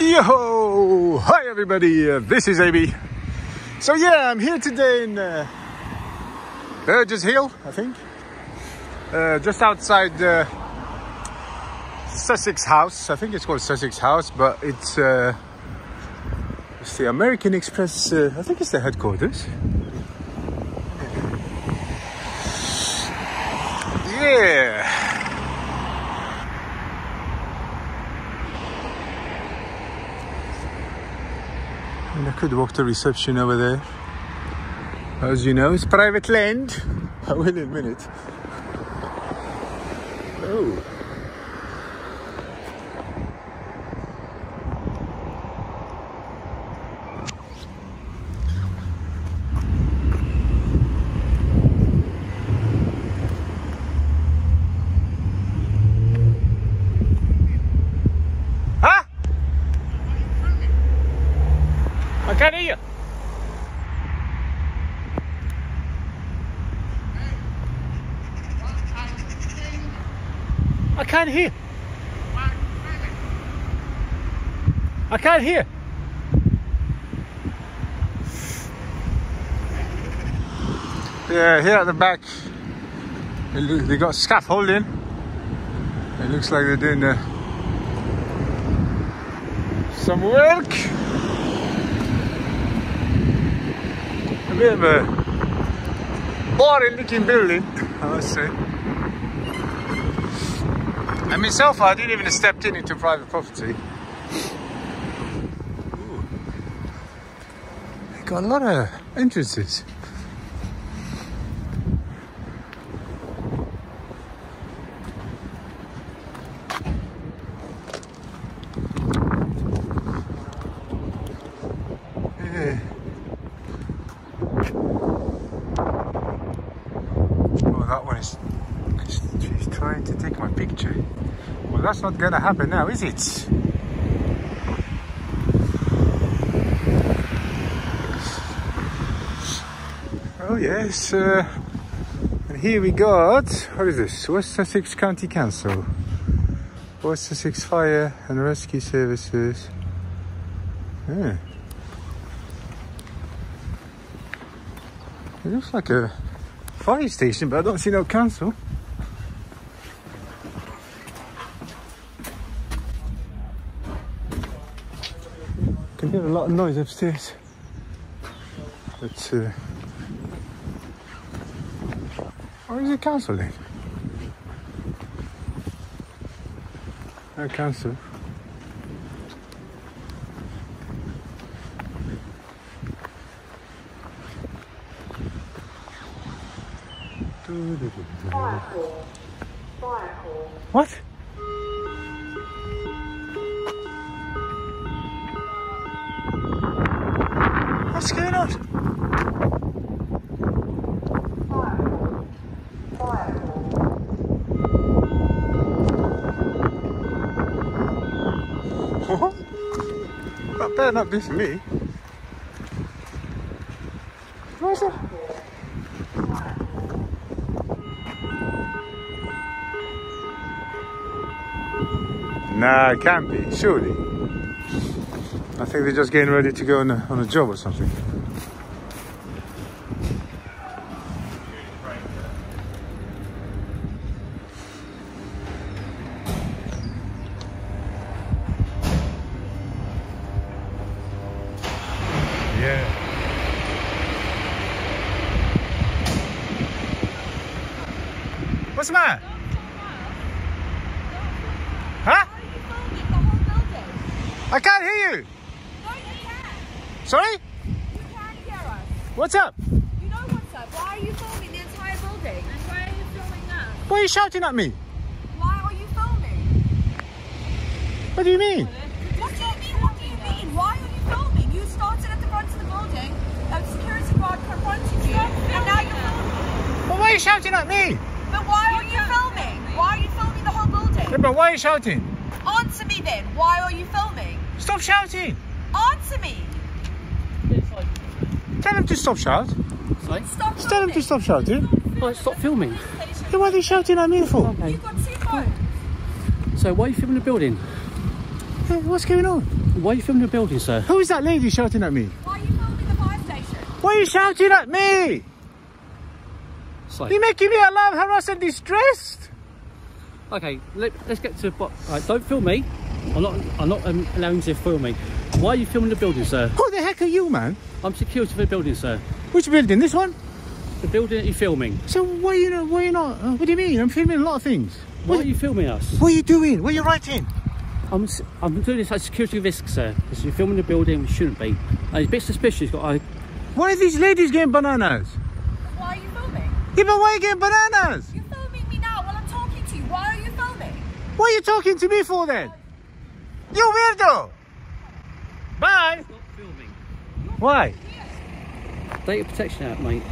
Yo! Hi everybody, this is AB. So yeah, I'm here today in Burgess Hill, I think. Just outside Sussex House. I think it's called Sussex House, but it's the American Express, I think it's the headquarters. Yeah! And I could walk to reception over there. As you know, it's private land. I will in a minute. Oh. I can't hear. Yeah, here at the back, they got scaffolding. It looks like they're doing some work. A bit of a boring looking building, I must say. I mean, so far I didn't even step into private property. Ooh. They got a lot of entrances. Yeah. Oh, that one is. She's trying to take my picture. Well, that's not gonna happen now, is it? Oh yes, and here we got, what is this? West Sussex County Council, West Sussex Fire and Rescue Services. Yeah. It looks like a fire station, but I don't see no council. I can hear a lot of noise upstairs, but where is the council then? No council. Fire call. What? What's going on? What? That better not be for me. What is it? Nah, it can't be, surely. I think they're just getting ready to go on a job or something. Yeah. What's the matter? Huh? I can't hear you. Sorry? You can't hear us. What's up? You know what's up. Why are you filming the entire building? And why are you filming us? Why are you shouting at me? Why are you filming? What do you mean? What do you mean? Why are you filming? You started at the front of the building, a security guard confronted you, and now you're filming. But why are you shouting at me? But why are you filming? Why are you filming the whole building? Yeah, but why are you shouting? Answer me then. Why are you filming? Stop shouting. Answer me. Tell them to stop shouting. Sorry? Tell them to stop shouting. Well, stop filming. Then what are they shouting at me for? Okay. You've got two phones. So why are you filming the building? Hey, what's going on? Why are you filming a building, sir? Who is that lady shouting at me? Why are you filming the fire station? Why are you shouting at me? Like, you're making me alarmed, harassed and distressed. Okay, let's get to... Right, don't film me. I'm not allowing you to film me. Why are you filming the building, sir? Who the heck are you, man? I'm security for the building, sir. Which building? This one? The building that you're filming. So why are you not? What do you mean? I'm filming a lot of things. Why are you filming us? What are you doing? What are you writing? I'm doing this at security risk, sir. Because you're filming the building, we shouldn't be. And it's a bit suspicious. Why are these ladies getting bananas? Why are you filming? Yeah, but why are you getting bananas? You're filming me now while I'm talking to you. Why are you filming? What are you talking to me for then? You weirdo! Bye! Stop filming. Why? Data protection app, mate.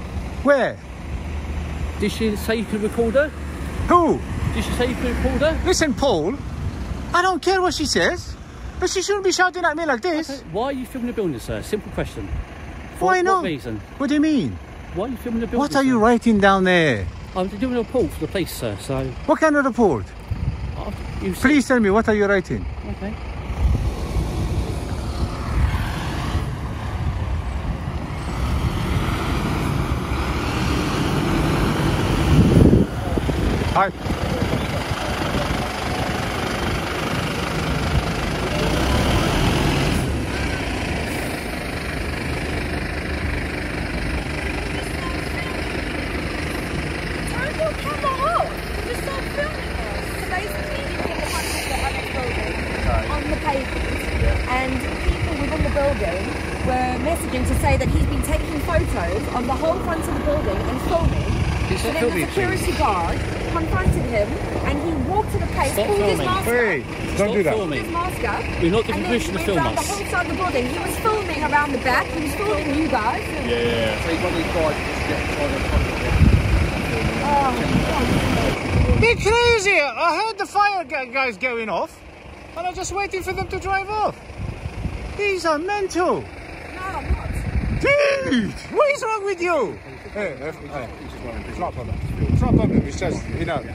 Where? Did she say you could record her? Who? Did she say you could record her? Listen, Paul, I don't care what she says, but she shouldn't be shouting at me like this. Okay. Why are you filming the building, sir? Simple question. Why not? What reason? What do you mean? Why are you filming the building? What are you writing down there? I'm doing a report for the police, sir, so... What kind of report? Please tell me, what are you writing? Okay. Hi. You're not the permission to film us. The whole side of the building. He was filming around the back. He was filming you guys. Yeah. So he probably tried to just get inside the front of it. Be crazy! I heard the fire guys going off, and I'm just waiting for them to drive off. These are mental. No, I'm not. Dude, what is wrong with you? It's not a problem. It's not a problem. It's just, you know. You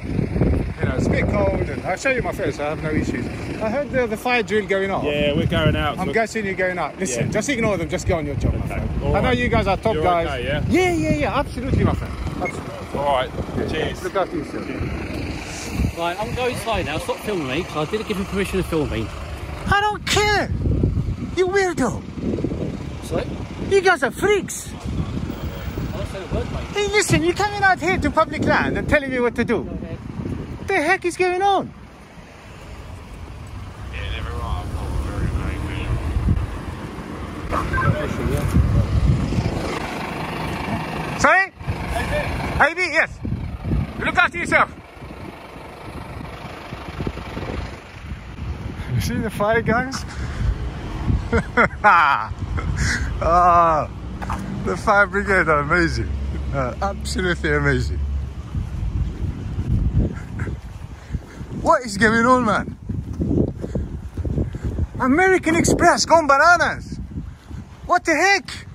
know, it's a bit cold, and I'll show you my face, I have no issues. I heard the fire drill going on. Yeah, we're going out. I'm guessing you're going out. Listen, just ignore them, just go on your job, my friend. I know you guys are top guys. Okay, yeah? Yeah, absolutely, my friend. Absolutely. All right, cheers. Look after yourself. Right, I'm going inside now, stop filming me, because I didn't give you permission to film me. I don't care! You weirdo! Sorry? You guys are freaks! I don't say a word, mate. Hey, listen, you're coming out here to public land and telling me what to do. What the heck is going on? Yeah, they're right. I'm not very good. Sorry? AB, yes. Look after yourself. You see the fire guys? The fire brigade are amazing. Absolutely amazing. What is going on, man? American Express gone bananas. What the heck?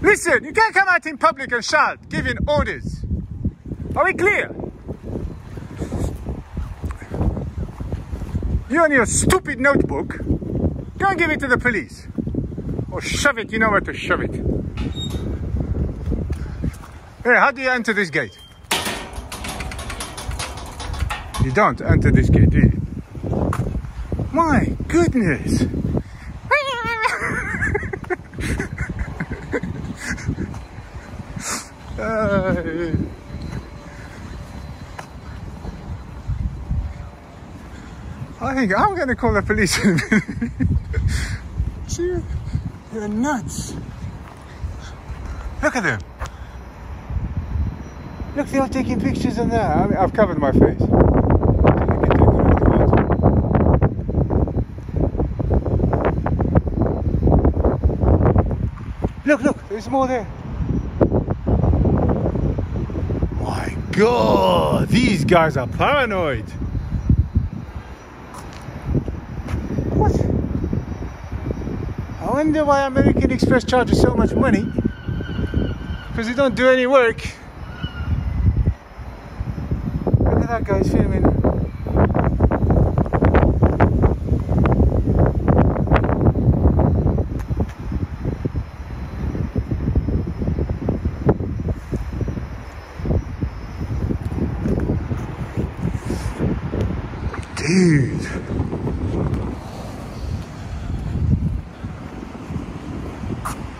Listen, you can't come out in public and shout, giving orders. Are we clear? You and your stupid notebook, go and give it to the police. Or shove it, you know where to shove it. Hey, how do you enter this gate? You don't enter this gate, do you? My goodness! I think I'm going to call the police. You're nuts! Look at them! Look, they are taking pictures in there. I mean, I've covered my face. Look, there's more there. My God, these guys are paranoid. What? I wonder why American Express charges so much money. Because they don't do any work. Look at that guy filming.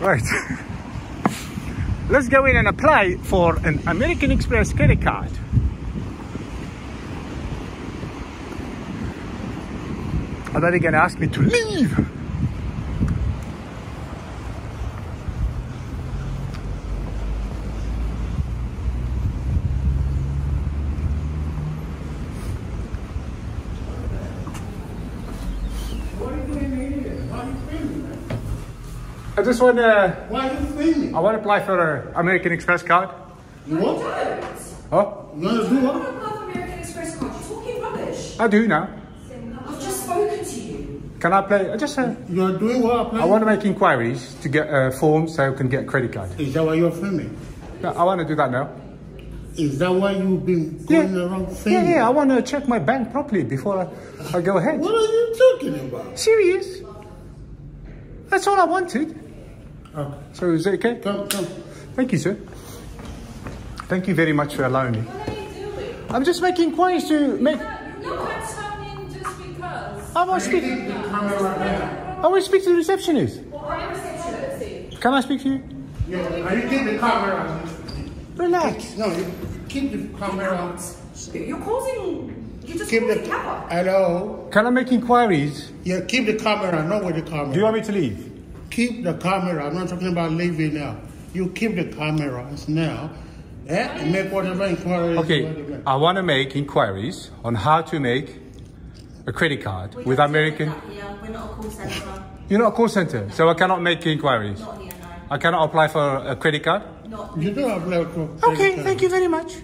Right. Let's go in and apply for an American Express credit card. And then they're going to ask me to leave. I just want to... Why are you filming? I want to apply for an American Express card. You what? Huh? No, there's no one. I don't apply for American Express card. You're talking rubbish. I do now. I've just spoken to you. Can I apply? I just... You're doing what? Applying? I want to make inquiries to get forms so I can get a credit card. Is that why you're filming? No, I want to do that now. Is that why you've been going around filming? Yeah, I want to check my bank properly before I go ahead. What are you talking about? Serious. That's all I wanted. Okay. So is it okay? Come. Thank you, sir. Thank you very much for allowing me. What are you doing? I'm just making inquiries to make... No, that's happening just because... I want to speak... I want to speak to the receptionist. Well, I'm receptionist. Can I speak to you? Yeah, you keep the camera on. Relax. No, you keep the camera on. You're causing... You're just causing cover. Hello? Can I make inquiries? Yeah, keep the camera, not with the camera. Do you want me to leave? Keep the camera. I'm not talking about leaving now. You keep the cameras now and make whatever inquiries. Okay, I want to make inquiries on how to make a credit card with American. We're not a call center. You're not a call center, no. So I cannot make inquiries. Not here, no. I cannot apply for a credit card. No. You don't apply for. Okay, thank you very much.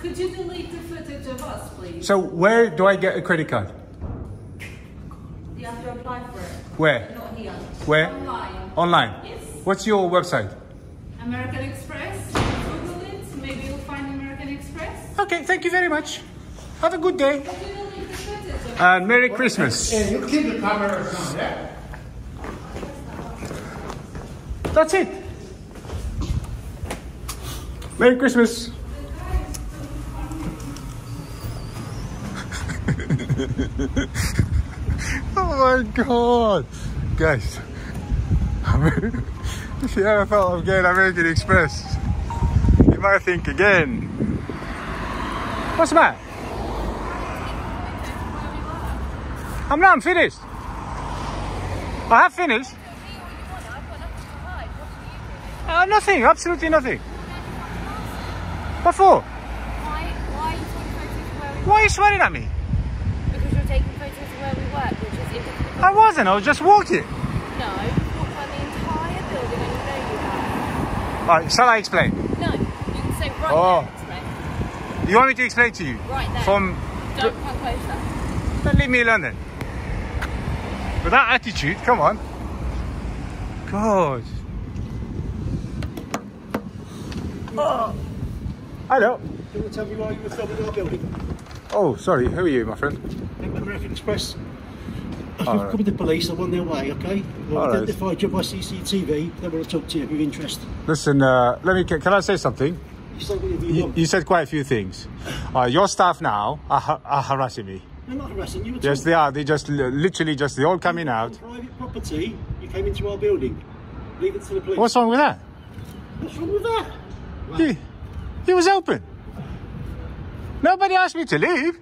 Could you delete the footage of us, please? So where do I get a credit card? You have to apply for it. Where? Not here. Where? Online. Online? Yes. What's your website? American Express. Google it. Maybe you'll find American Express. Okay, thank you very much. Have a good day. And Merry Christmas. Yeah, you keep the camera on, yeah? That's it. Merry Christmas. Oh my God, guys! If you ever thought of getting American Express, you might think again. What's the matter? I'm finished. I have finished. Nothing, absolutely nothing. What for? Why are you swearing at me? Because you're taking photos of where we work. I wasn't, I was just walking. No, you walked by the entire building and you know you have. Alright, shall I explain? No, you can say right there, explain. You want me to explain to you? Right there. Don't come closer. Don't leave me alone then. With that attitude, come on. God. Oh. Hello. Do you want to tell me why you were filming our building? Oh, sorry, who are you, my friend? American Express. I've come to the police, I'm on their way, okay? I've identified you by CCTV, they want to talk to you if you're interested. Listen, can I say something? You said whatever you want. You said quite a few things. Your staff now are harassing me. They're not harassing you at all. Yes, they are. They just literally just, they're all coming out. On private property, you came into our building. Leave it to the police. What's wrong with that? What's wrong with that? Wow. It was open. Nobody asked me to leave.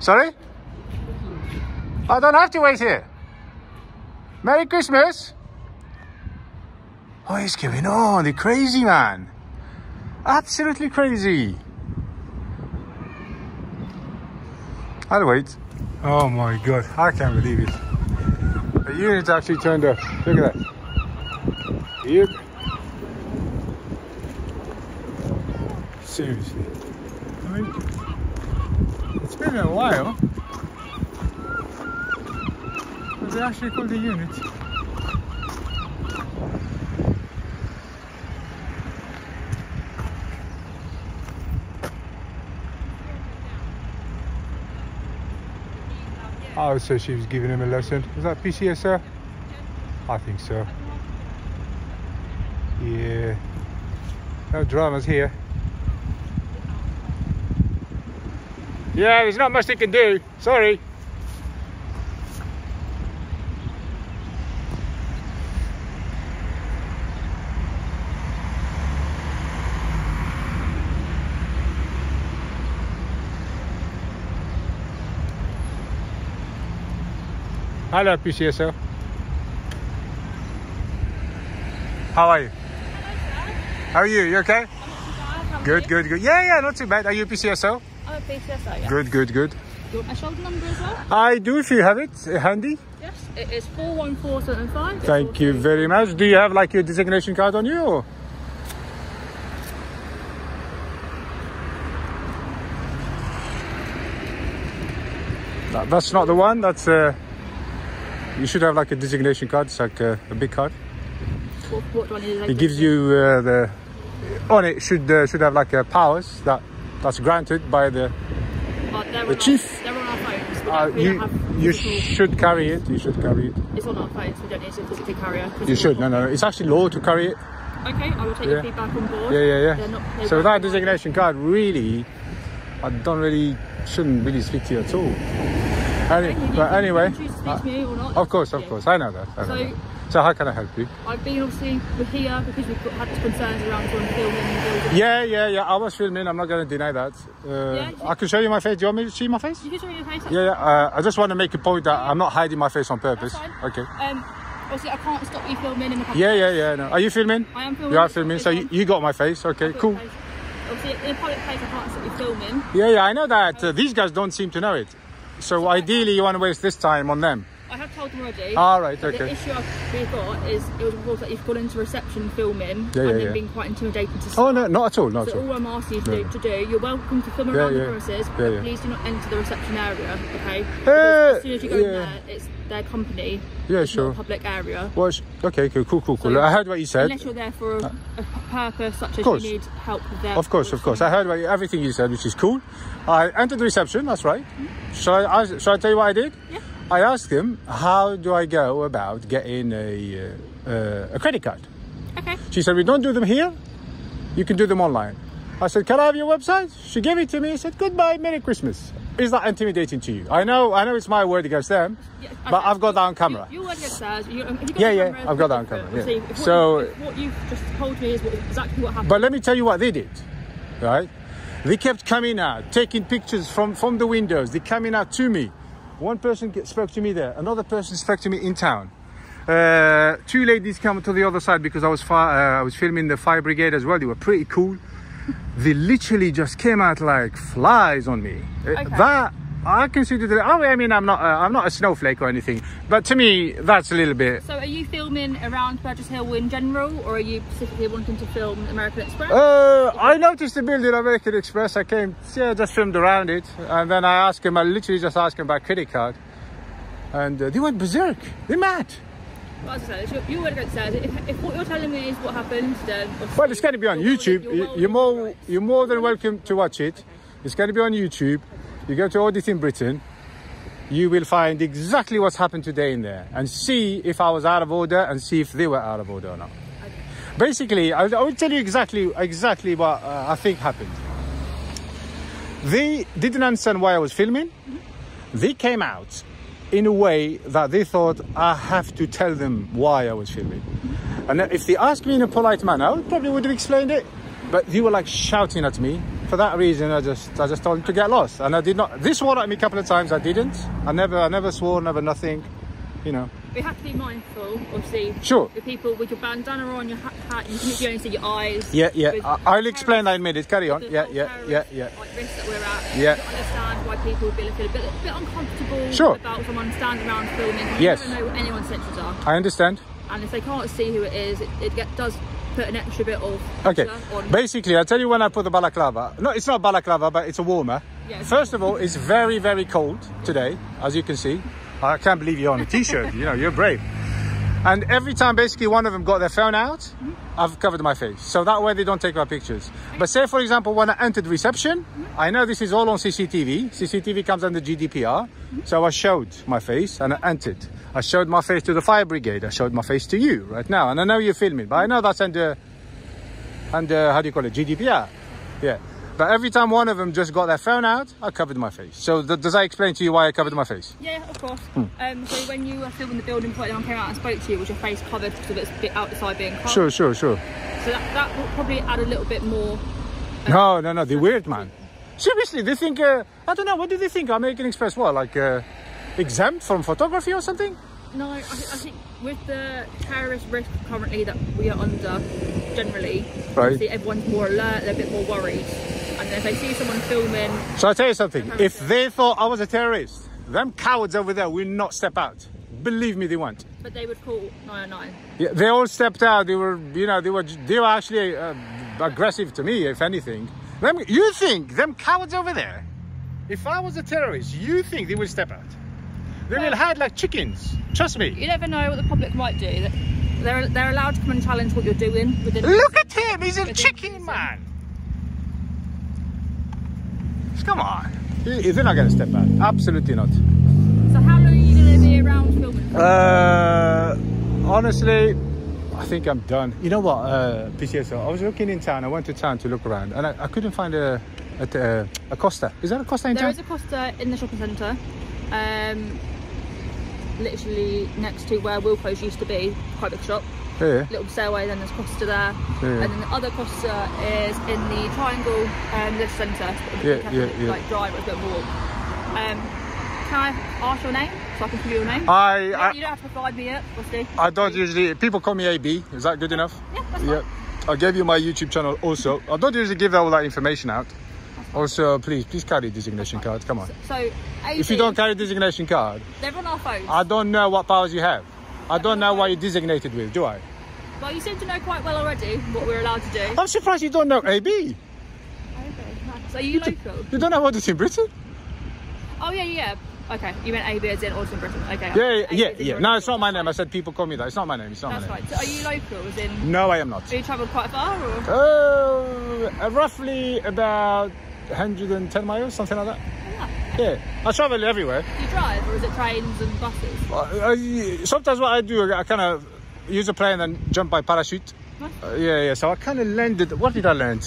Sorry? I don't have to wait here. Merry Christmas. What is going on? They're crazy, man. Absolutely crazy. I'll wait. Oh my God, I can't believe it. The unit actually turned up. Look at that. Yep. Seriously. I mean, it's been a while, but they actually called the unit. Oh, so she was giving him a lesson. Was that PCSO? I think so. Yeah. No dramas here. Yeah, there's not much they can do. Sorry. Hello, PCSO. How are you? How are you? You okay? I'm not too bad. Good, good, good. Yeah, yeah, not too bad. Are you a PCSO? I'm a PCSO, yeah. Good, good, good. Do you want my shoulder number as well? I do, if you have it handy. Yes, it is 414755. Thank you very much. Do you have like your designation card on you? Or? That's not the one. That's you should have like a designation card. It's like a big card. What do I need? It gives you the on it should have like powers that's granted by the chief. They're on our phones. You should carry it. You should carry it. It's on our phones. We don't need to physically carry it. You should. No. It's actually law to carry it. Okay, I will take your feedback on board. Yeah. So that designation card, really, I don't really shouldn't really speak to you at all. But anyway, of course, I know that. So how can I help you? I've been obviously here because we've had concerns around filming and building. Yeah. I was filming. I'm not going to deny that. I can show you my face. Do you want me to see my face? You can show your face. Yeah. I just want to make a point that I'm not hiding my face on purpose. That's fine. Okay. Obviously, I can't stop you filming in the public. Yeah. No. Are you filming? I am filming. You are filming. So you got my face. Okay. Cool. Face. Obviously, in a public place, I can't stop you filming. Yeah. I know that. These guys don't seem to know it. So ideally, you want to waste this time on them. I have told them already. All right, okay. The issue we've got is it was reported that you've gone into reception filming and then been quite intimidating to. Oh no, not at all, not at all. So all I'm asking you to do, you're welcome to film around the premises, but please do not enter the reception area, okay? As soon as you go in there, it's their company. Yeah, sure. Public area. Well, okay, cool. So I heard what you said. Unless you're there for a purpose such as you need help with their. Of course. I heard everything you said, which is cool. I entered the reception. That's right. Mm-hmm. Shall I tell you what I did? Yeah. I asked him, how do I go about getting a credit card? Okay. She said, we don't do them here. You can do them online. I said, can I have your website? She gave it to me. I said, goodbye, Merry Christmas. Is that intimidating to you? I know it's my word against them, but I've got that on camera. Your word against theirs. Yeah, I've got that on camera. Yeah. What you've just told me is exactly what happened. But let me tell you what they did, right? They kept coming out, taking pictures from the windows. They're coming out to me. One person spoke to me there. Another person spoke to me in town. Two ladies came to the other side because I was filming the fire brigade as well. They were pretty cool. They literally just came out like flies on me. Okay. That I consider. I mean, I'm not a snowflake or anything, but to me, that's a little bit. So, are you filming around Burgess Hill in general, or are you specifically wanting to film American Express? I noticed the building American Express. I came, just filmed around it, and then I asked him. I literally just asked him about credit card, and they went berserk. They're mad. Well, as I said, you were going to say if what you're telling me is what happened, then well, it's going to be on YouTube. You're more than welcome to watch it. Okay. It's going to be on YouTube. You go to Auditing Britain, you will find exactly what's happened today in there and see if I was out of order and see if they were out of order or not. Okay. Basically, I will tell you exactly what I think happened. They didn't understand why I was filming. Mm-hmm. They came out in a way that they thought I have to tell them why I was filming. Mm-hmm. And if they asked me in a polite manner, I probably would have explained it. But they were like shouting at me. For that reason, I just told him to get lost, and I did not. They swore at me a couple of times. I didn't. I never swore, never nothing. You know. We have to be mindful, obviously. Sure. The people with your bandana on, your hat, you can only see your eyes. Yeah. I'll explain that in a minute. Carry on. Yeah. Like risk that we're at. Yeah. I understand why people feel a bit uncomfortable. Sure. About someone standing around filming. Yes. I don't know what anyone's senses are. I understand. And if they can't see who it is, it does. Put an extra bit of pressure on. Basically, I'll tell you when I put the balaclava. No, it's not balaclava, but it's a warmer. Yeah, first of all, it's very, very cold today, as you can see. I can't believe you're on a t-shirt. You know, you're brave. And every time, basically, one of them got their phone out, mm-hmm. I've covered my face. So that way they don't take my pictures. Okay. But say, for example, when I entered reception, mm-hmm. I know this is all on CCTV. CCTV comes under GDPR. Mm-hmm. So I showed my face and I entered. I showed my face to the fire brigade. I showed my face to you right now. And I know you're filming, but I know that's under how do you call it, GDPR. Yeah. But every time one of them just got their phone out, I covered my face. So does I explain to you why I covered my face? Yeah, of course. Hmm. So when you were filming the building, someone came out and spoke to you, was your face covered because of it's outside being covered? Sure. So that will probably add a little bit more. No, they're weird, man. Seriously, they think, I don't know, what do they think? American Express, what, like exempt from photography or something? No, I think with the terrorist risk currently that we are under, generally, right, everyone's more alert, they're a bit more worried. And if they see someone filming... So I'll tell you something, if they thought I was a terrorist, them cowards over there will not step out. Believe me, they won't. But they would call 999. Yeah, they all stepped out. They were, you know, they were actually aggressive to me, if anything. Them, you think them cowards over there, if I was a terrorist, you think they will step out? They will hide like chickens. Trust me. You never know what the public might do. They're allowed to come and challenge what you're doing. Look at him. He's a chicken, man. Come on. They're not going to step out. Absolutely not. So how long are you going to be around filming? Honestly, I think I'm done. You know what, PCSO, I was looking in town. I went to town to look around and I couldn't find a Costa. Is there a Costa in town? There is a Costa in the shopping centre. Literally next to where Wilco's used to be, quite a big shop. Yeah. Little stairway, then there's Costa there, yeah. And then the other Costa is in the Triangle Lift Centre. Yeah, yeah, yeah. Like drive, it's a bit warm. Can I ask your name so I can give you your name? You don't have to provide me it, obviously. I don't usually. People call me AB. Is that good enough? Yeah, that's fine. Yeah. I gave you my YouTube channel also. I don't usually give all that information out. Also, please carry designation card. Come on. So AB, if you don't carry designation card, they're on our phones. I don't know what powers you have. I don't know what you're designated with, do I? Well, you seem to know quite well already what we're allowed to do. I'm surprised you don't know AB. Okay, nice. So are you local? You don't know Auditing Britain? Oh, yeah, yeah. Okay, you meant AB as in Auditing Britain. Okay. Yeah, yeah, yeah. No, it's not my name. I said people call me that. It's not my name. It's not my name. That's right. So are you local as in? No, I am not. Have you travelled quite far? Or? Roughly about 110 miles, something like that. Yeah, I travel everywhere. Do you drive, or is it trains and buses? Sometimes what I do, I kind of use a plane and jump by parachute. Nice. Yeah, so I kind of landed. What did I land?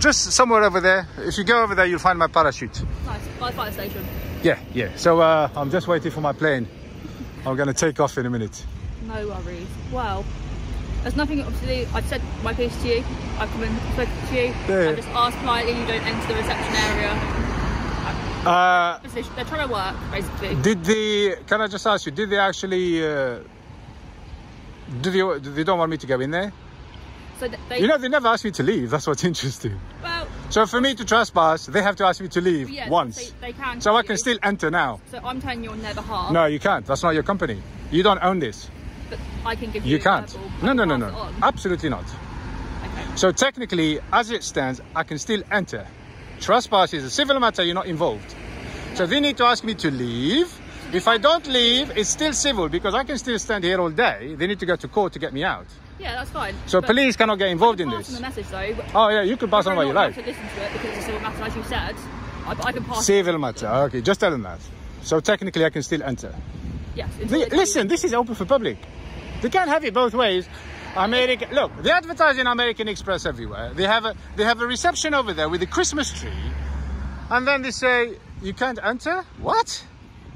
Just somewhere over there. If you go over there, you'll find my parachute. Nice, by the fire station. Yeah, yeah. So I'm just waiting for my plane. I'm going to take off in a minute. No worries. Wow. There's nothing, obviously, I've said my piece to you, I've come and spoken to you, yeah. I've just asked politely you don't enter the reception area. They're trying to work, basically. Can I just ask you, did they actually, they don't want me to go in there? So you know, they never asked me to leave, that's what's interesting. Well, so for me to trespass, they have to ask me to leave once. They can. So I can still enter now. So I'm telling you on their behalf. No, you can't, that's not your company. You don't own this. But I can give you. You can't. No. Absolutely not. Okay. So technically, as it stands, I can still enter. Trespass is a civil matter. You're not involved. Okay. So they need to ask me to leave. So if I don't leave, it's still civil because I can still stand here all day. They need to go to court to get me out. Yeah, that's fine. So but police cannot get involved in this. Message, though, oh yeah, you can pass on what you like. To listen to it because it's a civil matter, as you said. I can pass. Civil matter. Okay, just tell them that. So technically, I can still enter. Yes. Listen, this is open for public. They can't have it both ways. America, look, they advertise in American Express everywhere. They have a reception over there with a Christmas tree, and then they say you can't enter. What?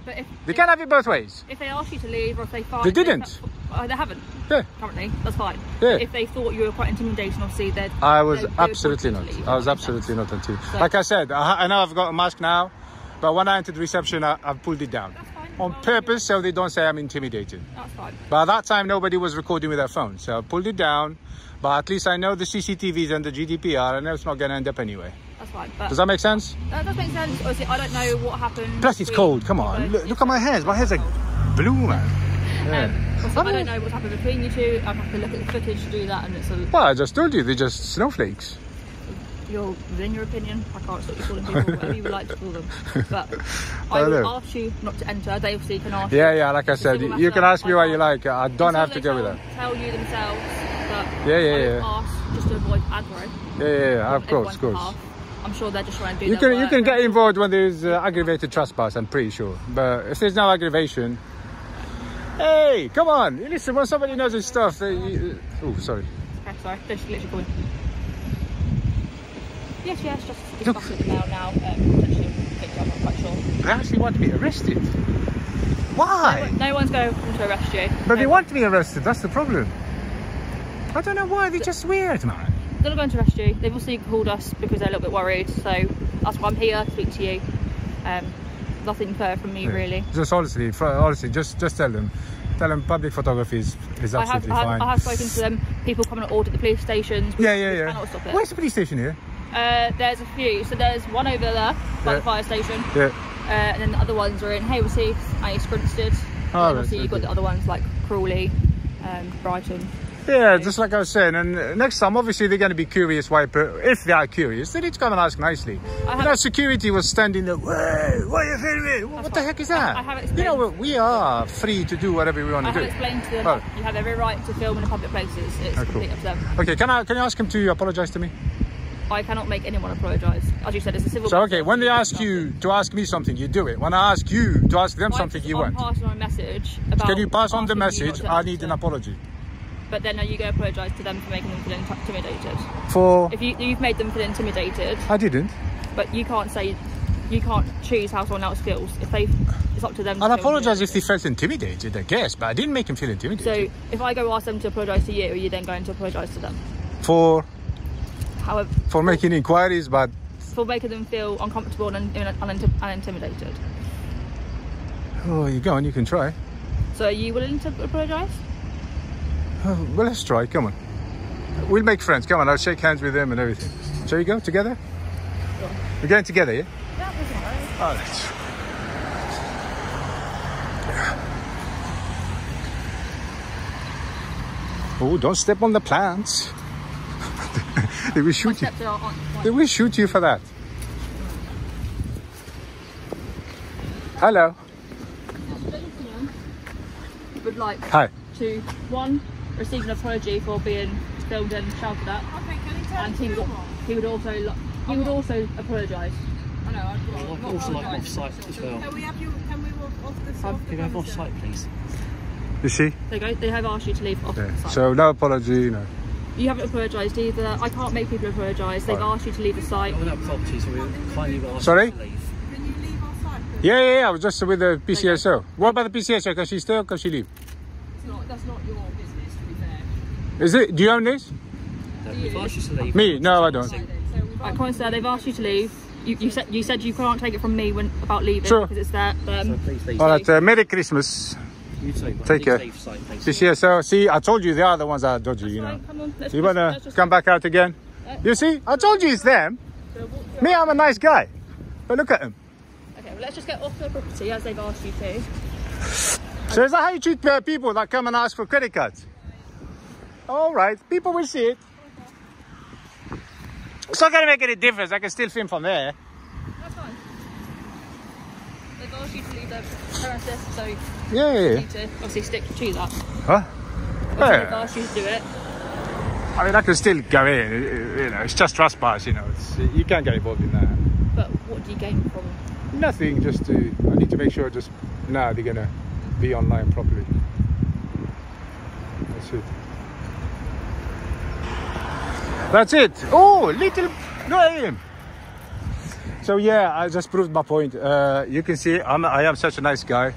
But they can't have it both ways. If they ask you to leave, or if they find they didn't, they haven't. Yeah. Currently, that's fine. Yeah. But if they thought you were quite intimidating, obviously they'd. I was absolutely not. I was absolutely not intimidated. So, like I said, I know I've got a mask now, but when I entered the reception, I pulled it down. On purpose, so they don't say I'm intimidated. That's fine. By that time, nobody was recording with their phone, so I pulled it down. But at least I know the CCTVs and the GDPR, and it's not going to end up anyway. That's fine. Does that make sense? That does make sense. Obviously, I don't know what happened. Plus, it's cold. Come on, look at my hands. My hands are blue, man. Yeah. Also, I don't know what happened between you two. I'd have to look at the footage to do that, and it's. Well, I just told you they're just snowflakes. In your opinion, I can't stop you calling people whatever you would like to call them. But I will ask you not to enter. They obviously can ask. Yeah, yeah. Like I said, you can ask me what you like. I don't have to go with that. Tell you themselves. But yeah, yeah, yeah. Ask just to avoid aggro. Yeah, yeah, yeah. Of course. I'm sure they're just trying to do. You can get involved when there's aggravated trespass. I'm pretty sure. But if there's no aggravation, hey, come on. You listen. When somebody knows his stuff, oh, sorry. Okay, sorry. They're just literally calling. Yes, just it's back now, potentially picked up, I'm quite sure. They actually want to be arrested. Why? No one's going to arrest you. But they want to be arrested, that's the problem. I don't know why, they're just weird, man. They're not going to arrest you. They've obviously called us because they're a little bit worried, so that's why I'm here to speak to you. nothing further from me, really. Just honestly, just tell them. Tell them public photography is absolutely fine. I have spoken to them. People come and audit the police stations. We cannot stop it. Where's the police station here? There's a few. So there's one over there by the fire station. Yeah. And then the other ones are in Haverseath, Scrinstead. Oh, and obviously you've got the other ones like Crawley, Brighton. Yeah, so. Just like I was saying. And next time, obviously, they're going to be curious. If they are curious, they need to come and ask nicely. You know, security was standing there. What are you filming? What the heck is that? I have explained. You know, we are free to do whatever we want to do. I have explained to them. Oh. You have every right to film in public places. It's completely up to them. Okay, can I ask them to apologise to me? I cannot make anyone apologise. As you said, it's a civil... So, okay, when they ask you to ask me something, you do it. When I ask you to ask them something, you won't. Pass on a message about... Can you pass on the message, I need an apology? But then are you going to apologise to them for making them feel intimidated? For... If you've made them feel intimidated... I didn't. But you can't say... You can't choose how someone else feels. If they... It's up to them. I'll apologise if they felt intimidated, I guess. But I didn't make them feel intimidated. So, if I go ask them to apologise to you, are you then going to apologise to them? For... However, for making inquiries, but... For making them feel uncomfortable and unintimidated. Oh, you go on, you can try. So are you willing to apologise? Oh, well, let's try, come on. We'll make friends, come on, I'll shake hands with them and everything. Shall we go together? Sure. We're going together, yeah? Yeah, we can go. All right. Oh, don't step on the plants. They will shoot you. They will shoot you for that. Hello. Would like to one receive an apology for being filmed and shouted at. And he would also apologise. I know. I'd also like off-site as well. Can we have walk off the site? Can we have off-site, please? You see? There you go. They have asked you to leave off the site. So no apology, no. You haven't apologised either. I can't make people apologise. They've asked you to leave the site. Sorry? Can you leave our site? Yeah. I was just with the PCSO. What about the PCSO? Can she stay or can she leave? That's not your business, to be fair. Is it? Do you own this? They've asked you to leave. Me? No, I don't. I can't say they've asked you to leave. You said you can't take it from me about leaving because it's there. Alright, Merry Christmas. You take care. PCSO, see, I told you they are the ones that are dodgy, you know. Come on, you wanna come back out again? You see, I told you it's them. Me, I'm a nice guy, but look at them. Okay, well, let's just get off the property as they've asked you to. So is that how you treat people that come and ask for credit cards? All right, people will see it. It's not gonna make any difference. I can still film from there. That's fine. They've asked you to leave their premises, so you need to obviously stick to that. Huh? Yeah. They've asked you to do it. I mean, I can still go in, you know, it's just trespass, you know, you can't get involved in that. But what do you gain from it? Nothing, I need to make sure they're gonna be online properly. That's it. That's it. Oh, little, no. So yeah, I just proved my point. You can see I am such a nice guy,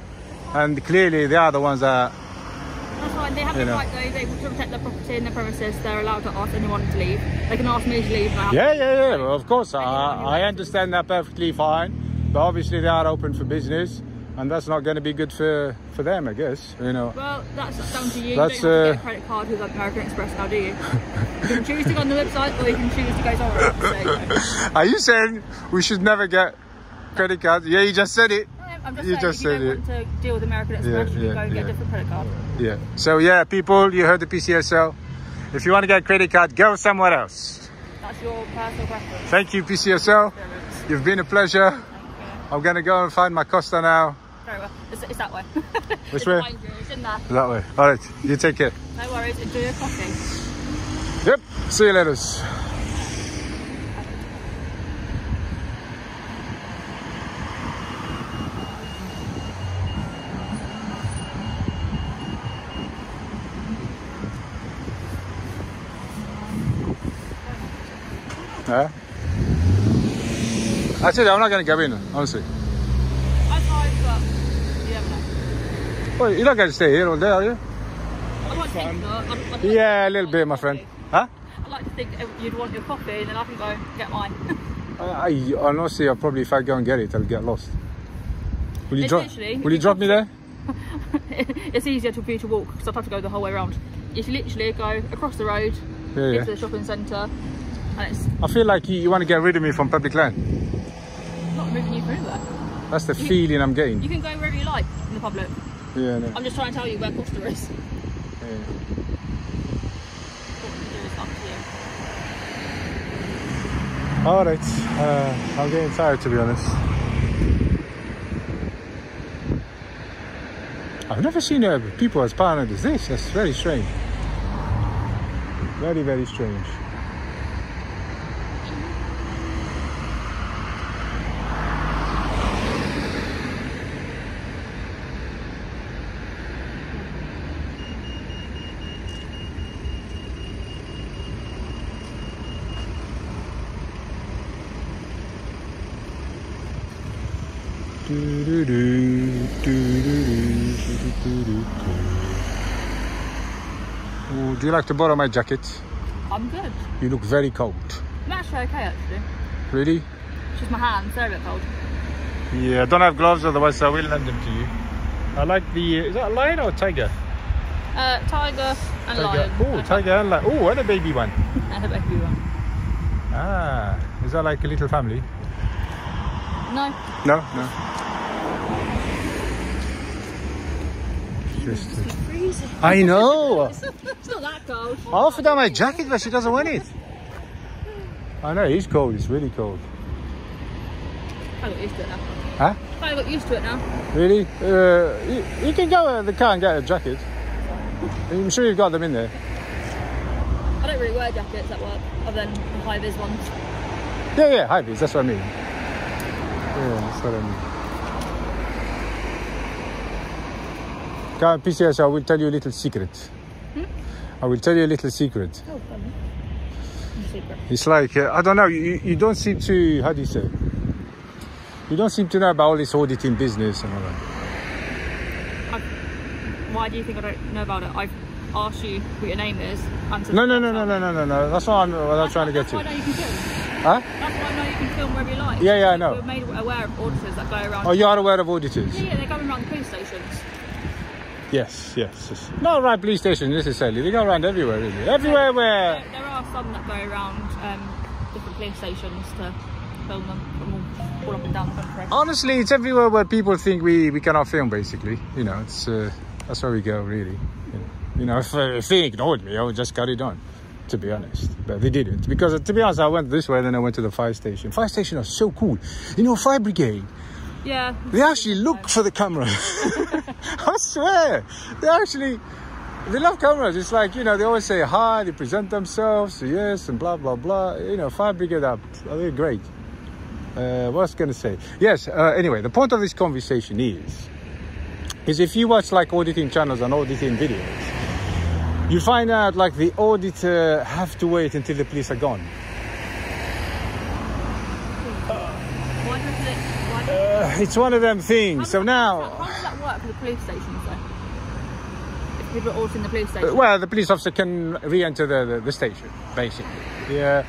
and clearly they are the ones that... That's fine, they have the right though, they will protect their property and their premises, they're allowed to ask anyone to leave. They can ask me to leave. Yeah, of course, I understand that perfectly fine, but obviously they are open for business, and that's not going to be good for them, I guess, you know. Well, that's down to you, you don't have to get a credit card with American Express now, do you? You can choose to go on the website, or you can choose to go somewhere. Are you saying we should never get credit cards? Yeah, you just said it. I'm just saying, if you don't want to deal with American Express, you can go and get a different credit card. Yeah, so yeah, people, you heard the PCSO. If you want to get a credit card, go somewhere else. That's your personal preference. Thank you, PCSO. You've been a pleasure. I'm going to go and find my Costa now. Very well. It's that way. Which way? It's in there. That way. All right. You take care. No worries. Enjoy your coffee. Yep. See you later. I said I'm not going to go in, honestly. Well, you're not going to stay here all day, are you? I want to think not. Yeah, a little bit, my friend. Huh? I'd like to think you'd want your coffee and then I can go get mine. I honestly, I probably, if I go and get it, I'll get lost. Will you drop me there? It's easier for you to walk because I've had to go the whole way around. You literally go across the road, into the shopping centre. And it's, I feel like you want to get rid of me from public land. I'm not moving you through there. That's the feeling I'm getting. You can go wherever you like in the public. Yeah, no. I'm just trying to tell you where Costa is. Yeah. Alright, I'm getting tired to be honest. I've never seen people as paranoid as this. That's very strange. Very, very strange. Ooh, do you like to borrow my jacket? I'm good. You look very cold. I'm actually okay, actually. Really? It's just my hands, they're a bit cold. Yeah, I don't have gloves, otherwise I will lend them to you. I like the... Is that a lion or a tiger? Tiger and lion. Oh, tiger and lion. Oh, and a baby one. And a baby one. Ah, is that like a little family? No. No, no. Just freezing. I know. It's not that cold. I offered her my jacket, but she doesn't want it. I know, it's cold. It's really cold. I got used to it now. Huh? I got used to it now. Really? You can go to the car and get a jacket. I'm sure you've got them in there. I don't really wear jackets at work, other than the high-vis ones. Yeah, yeah, high-vis. That's what I mean. Yeah, sorry. PCS, I will tell you a little secret. Hmm? I will tell you a little secret. Oh, funny. Secret. It's like, I don't know, you don't seem to, how do you say? You don't seem to know about all this auditing business and all that. Why do you think I don't know about it? I've asked you what your name is. No. That's what I'm trying to get to. That's what I know you can do. Huh? That's why I know you can film wherever you like. Yeah, yeah, I know. You're made aware of auditors that go around. Oh, you are aware of auditors? Yeah, yeah, they're going around the police stations. Yes, yes, yes. Not around police stations necessarily, they go around everywhere, really. Everywhere where... There are some that go around different police stations to film them from all up and down the country. Honestly, it's everywhere where people think we cannot film, basically. You know, it's that's where we go, really. You know, if they ignored me, I would just carry it on, to be honest, but they didn't, because to be honest, I went this way, then I went to the fire station. Fire station are so cool, you know. Fire brigade, yeah, they actually look for the camera. I swear, they love cameras. It's like, you know, they always say hi, they present themselves, yes, and blah blah blah. You know, fire brigade up, they're great. What was I gonna say? Yes. Anyway, the point of this conversation is if you watch like auditing channels and auditing videos, you find out like the auditor have to wait until the police are gone. It's one of them things. So now, how does that work for the police stations though? If people are auditing the police station. Well, the police officer can re-enter the station, basically. Yeah.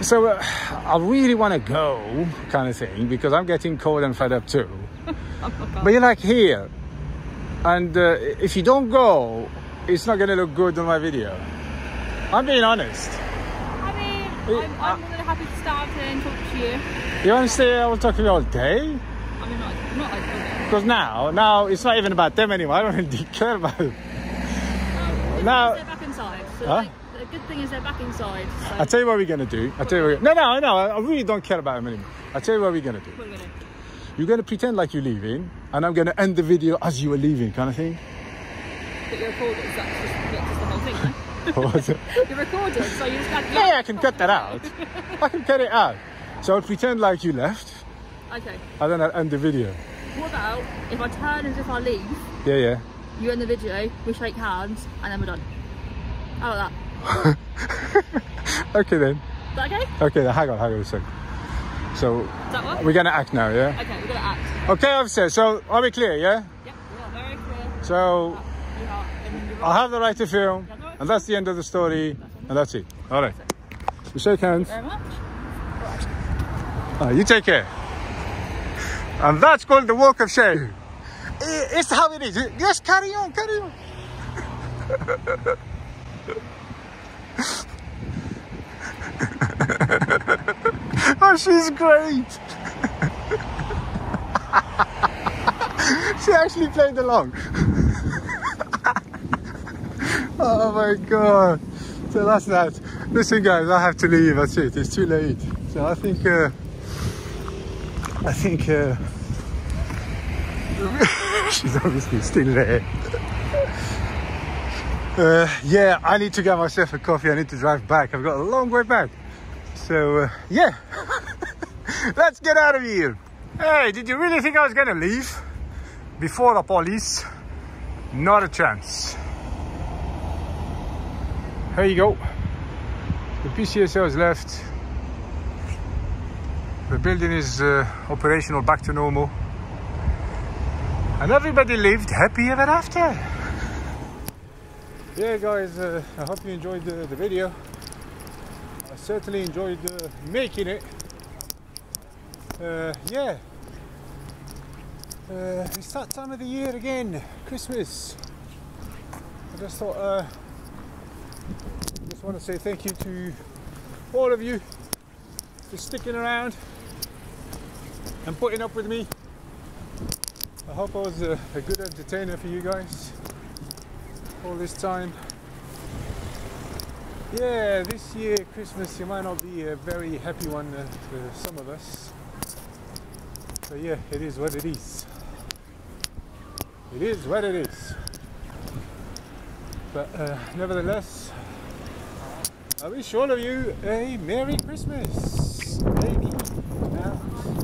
So I really want to go, kind of thing, because I'm getting cold and fed up too. But you're like here, and if you don't go, it's not going to look good on my video. I'm being honest. I mean, I'm more than happy to start and talk to you. You want to stay? I will talk to you all day. I mean, not like all day. Because now it's not even about them anymore. I don't really care about them. Now they're back inside. So huh? The good thing is they're back inside. So. I'll tell you what we're going to do. I'll tell you what. No. I really don't care about them anymore. I'll tell you what we're going to do. What are we going to do? You're going to pretend like you're leaving, and I'm going to end the video as you are leaving, kind of thing. But you're recorded, so that's just the whole thing, right? What was it? You're recorded, so you just had... Yeah, I can cut that out. I can cut it out. So I'll pretend like you left. Okay. And then I'll end the video. What about if I turn as if I leave? Yeah, yeah. You end the video, we shake hands, and then we're done. How about that? Okay then. Is that okay? Okay, then hang on a sec. So... Is that what? We're going to act now, yeah? Okay, we're going to act. Okay, officer, so are we clear, yeah? Yep, we are very clear. So... I have the right to film, and that's the end of the story, and that's it. All right. We shake hands. Thank you very much. You take care. And that's called the walk of shame. It's how it is. Yes, carry on, carry on. Oh, she's great. She actually played along. Oh my god. So that's that. Listen guys, I have to leave, that's it, it's too late. So I think she's obviously still there. Yeah, I need to get myself a coffee. I need to drive back. I've got a long way back. So, yeah. Let's get out of here. Hey, did you really think I was gonna leave before the police? Not a chance. Here you go. The PCSO has left. The building is operational, back to normal. And everybody lived happy ever after. Yeah guys, I hope you enjoyed the video. I certainly enjoyed making it. Yeah, it's that time of the year again, Christmas. I just thought, just want to say thank you to all of you for sticking around and putting up with me. I hope I was a good entertainer for you guys all this time. Yeah, this year Christmas it might not be a very happy one for some of us, but yeah, it is what it is. It is what it is. But nevertheless, I wish all of you a Merry Christmas. Maybe now.